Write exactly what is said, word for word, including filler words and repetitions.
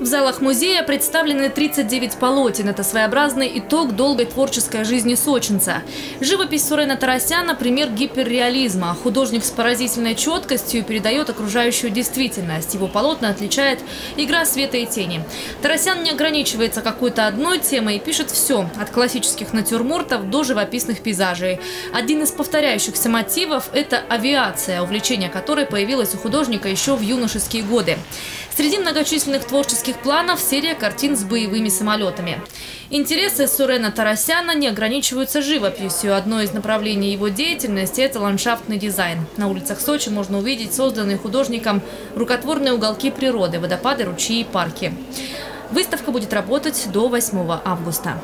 В залах музея представлены тридцать девять полотен. Это своеобразный итог долгой творческой жизни сочинца. Живопись Сурена Торосяна – пример гиперреализма. Художник с поразительной четкостью передает окружающую действительность. Его полотна отличает игра света и тени. Торосян не ограничивается какой-то одной темой и пишет все – от классических натюрмортов до живописных пейзажей. Один из повторяющихся мотивов – это авиация, увлечение которой появилось у художника еще в юношеские годы. Среди многочисленных творческих планов серия картин с боевыми самолетами. Интересы Сурена Торосяна не ограничиваются живописью. Одно из направлений его деятельности – это ландшафтный дизайн. На улицах Сочи можно увидеть созданные художником рукотворные уголки природы, водопады, ручьи и парки. Выставка будет работать до восьмого августа.